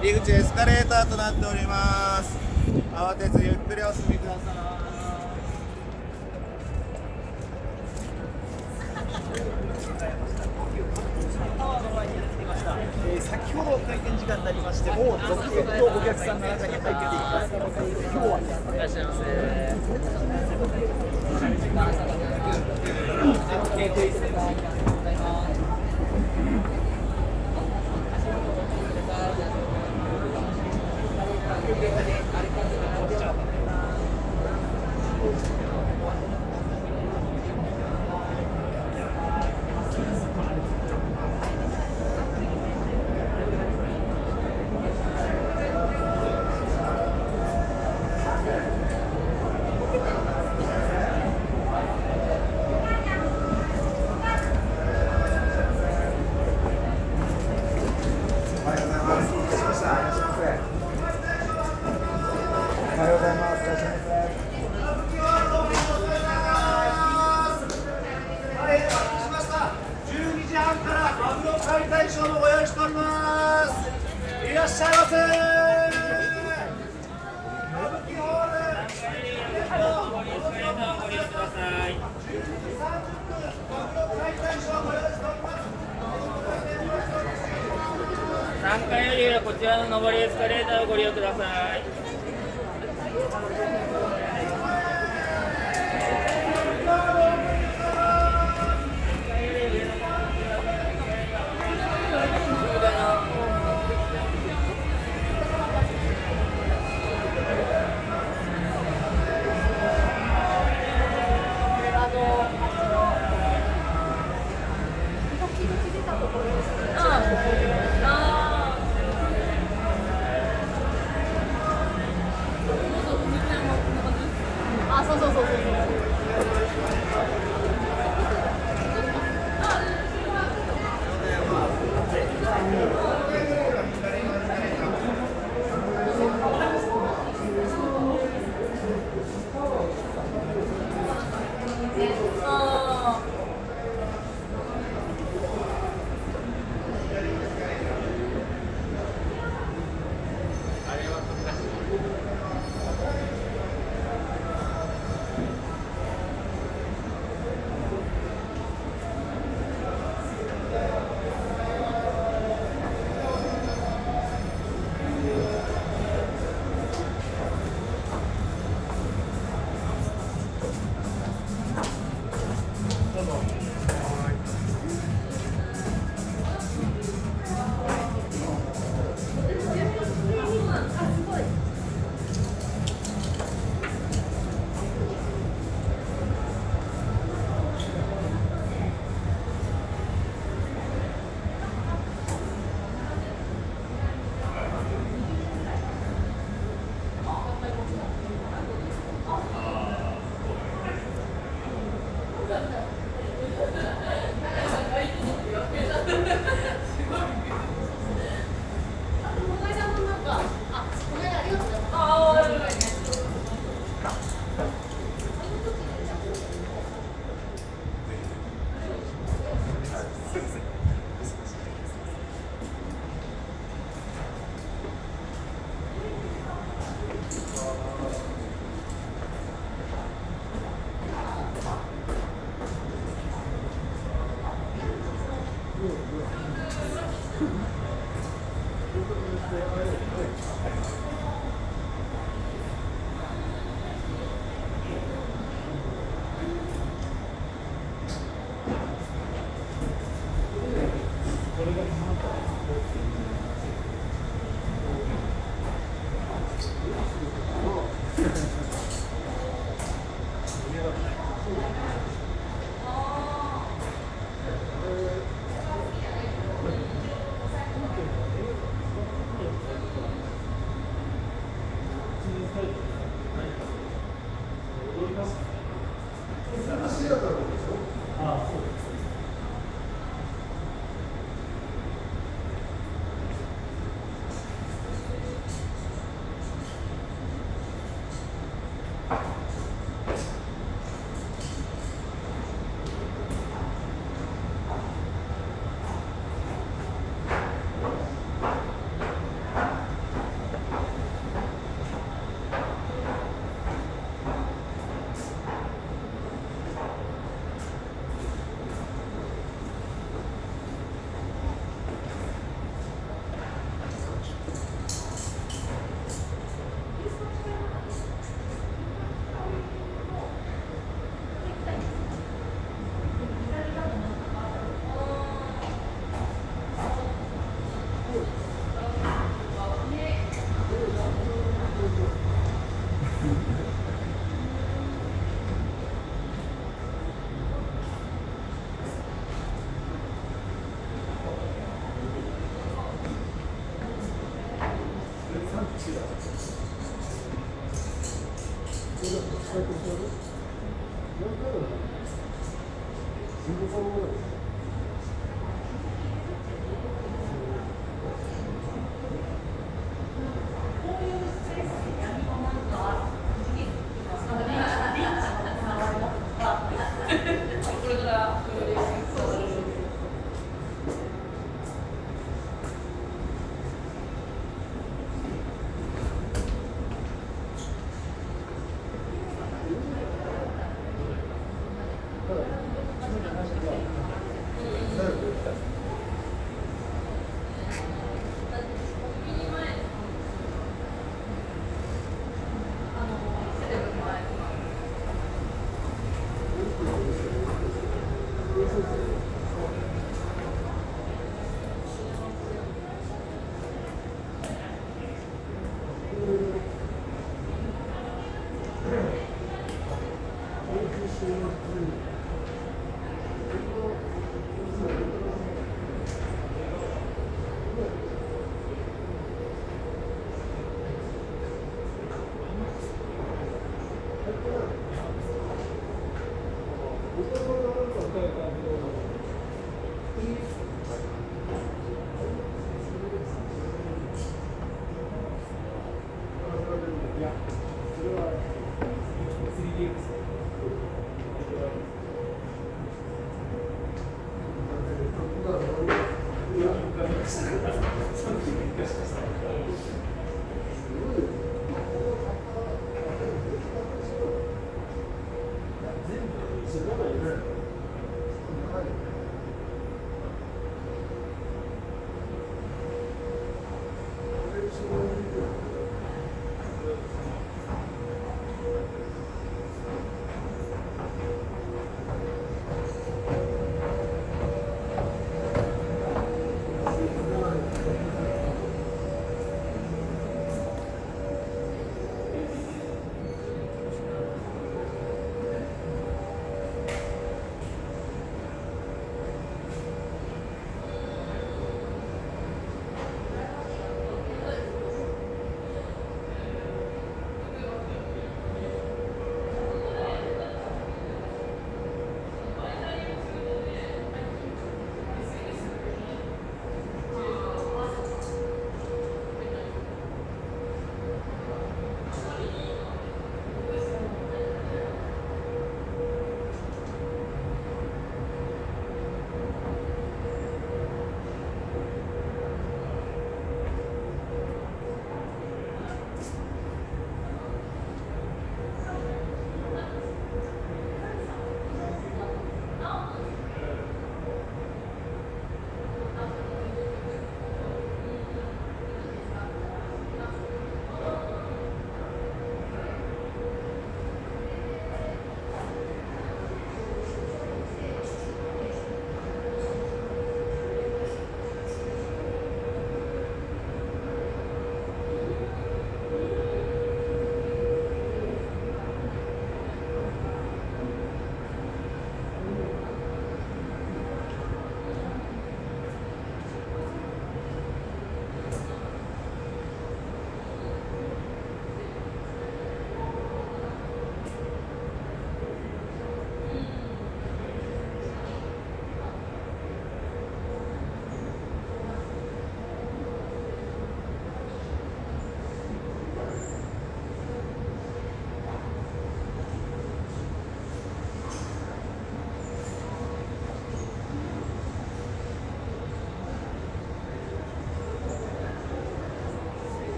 入り口エスカレーターとなっております。慌てずゆっくりお進みください。タワーの前にやってきました、先ほど開店時間になりまして、もう続々とお客さんの中に入っていきます。今日はいらっしゃいませ。3階エリアはこちらの上りエスカレーターをご利用ください。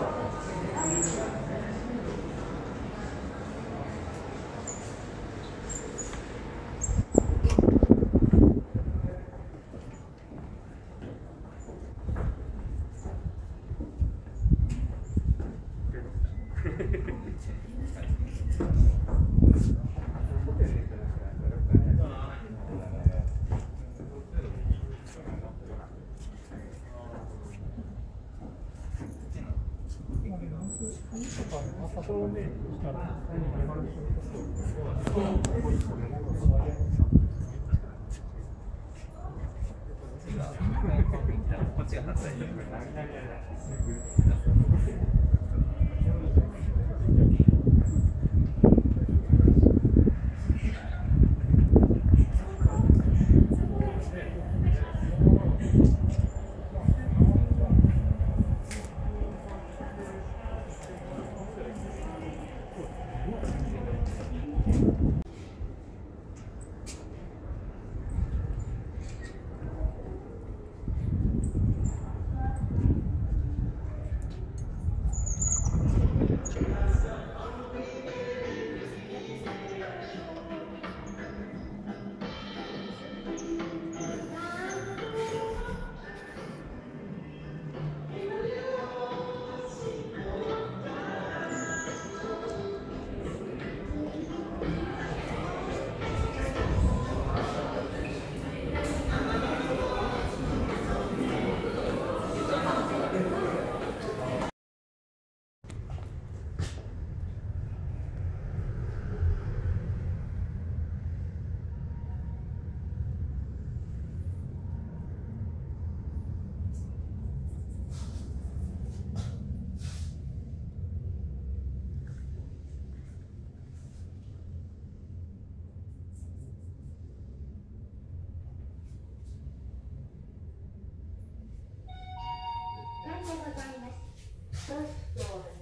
ございます。